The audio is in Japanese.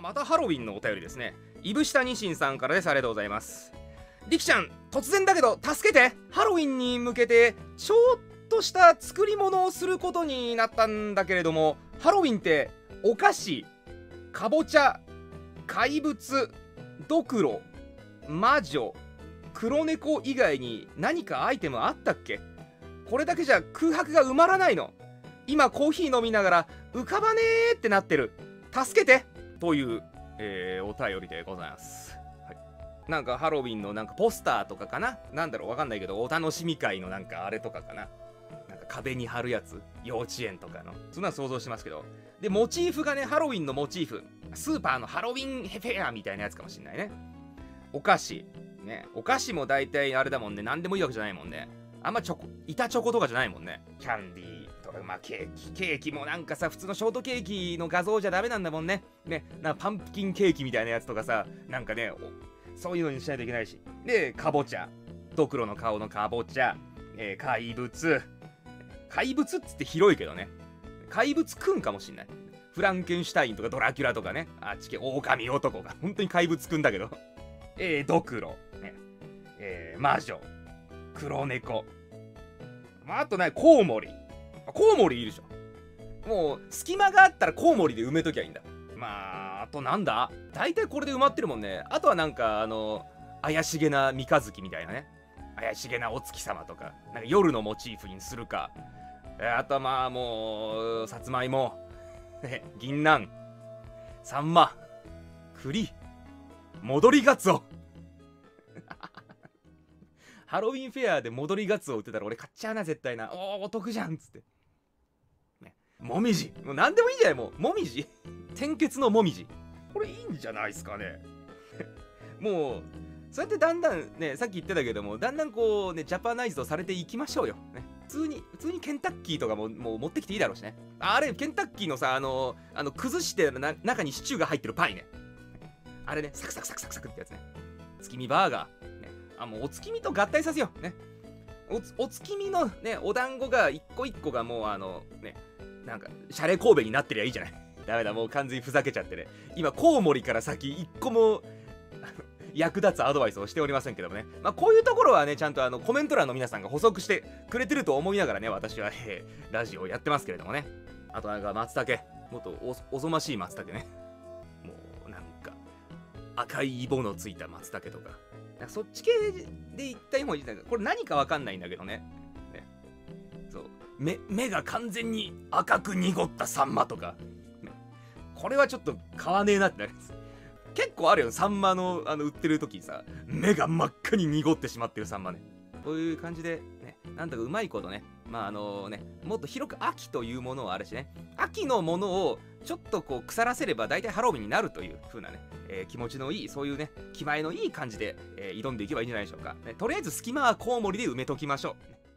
またハロウィンのお便りですね。いぶしたにしんさんからです。ありがとうございます。りきちゃん、突然だけど助けて。ハロウィンに向けてちょっとした作り物をすることになったんだけれども、ハロウィンってお菓子、かぼちゃ、怪物、ドクロ、魔女、黒猫以外に何かアイテムあったっけ？これだけじゃ空白が埋まらないの。今コーヒー飲みながら浮かばねえってなってる。助けてという、お便りでございます。はい、なんかハロウィンのなんかポスターとかかな、なんだろうわかんないけど、お楽しみ会のなんかあれとかかな。なんか壁に貼るやつ、幼稚園とかのそんなの想像してますけど、でモチーフがね、ハロウィンのモチーフ、スーパーのハロウィンフェアみたいなやつかもしれないね。お菓子ね、お菓子も大体あれだもんね、何でもいいわけじゃないもんね。あんま板チョコとかじゃないもんね。キャンディーとか、まあケーキもなんかさ、普通のショートケーキの画像じゃダメなんだもんね。ね、なんかパンプキンケーキみたいなやつとかさ、なんかね、そういうのにしないといけないし。で、かぼちゃ、ドクロの顔のかぼちゃ、怪物。怪物っつって広いけどね。怪物くんかもしんない。フランケンシュタインとかドラキュラとかね、あっち系狼男が、本当に怪物くんだけど。ドクロ、ね、魔女、黒猫、あとね、コウモリ。コウモリいるでしょ。もう隙間があったらコウモリで埋めときゃいいんだ。まあ、あとなんだ、大体これで埋まってるもんね。あとはなんか怪しげな三日月みたいなね、怪しげなお月様とか、なんか夜のモチーフにするか。あとはまあもうさつまいも、銀杏、サンマ、栗、戻りガツオハロウィンフェアで戻りガツオ売ってたら俺買っちゃうな、絶対な。お得じゃんっつって、ね、もみじ、もう何でもいいんじゃない。もうもみじ転結のもみじ、これいいんじゃないですかねもうそうやってだんだんね、さっき言ってたけども、だんだんこうね、ジャパナイズドされていきましょうよ、ね、普通にケンタッキーとかもう持ってきていいだろうしね。あれケンタッキーのさ、崩して中にシチューが入ってるパイね、あれね、サクサクサクサクサクってやつね。月見バーガー、ね、あ、もうお月見と合体させようね。お月見のね、お団子が一個一個がもうね、なんかシャレ神戸になってりゃいいじゃないダメだ、もう完全にふざけちゃってね、今コウモリから先一個も役立つアドバイスをしておりませんけどもね。まあこういうところはね、ちゃんとコメント欄の皆さんが補足してくれてると思いながらね、私は、ラジオをやってますけれどもね。あとなんか松茸、もっと おぞましい松茸ね、赤いイボのついた松茸とか、そっち系で一体もいいんだけど、これ何かわかんないんだけどね。ね、そう、目が完全に赤く濁ったサンマとか、ね、これはちょっと買わねえなってなるんです。結構あるよ、サンマの売ってる時さ、目が真っ赤に濁ってしまってるサンマね。こういう感じでね、なんだかうまいことね、まあね、もっと広く秋というものはあるしね、秋のものをちょっとこう腐らせれば大体ハロウィンになるという風なね、気持ちのいい、そういうね、気前のいい感じで、挑んでいけばいいんじゃないでしょうか、ね。とりあえず隙間はコウモリで埋めときましょう。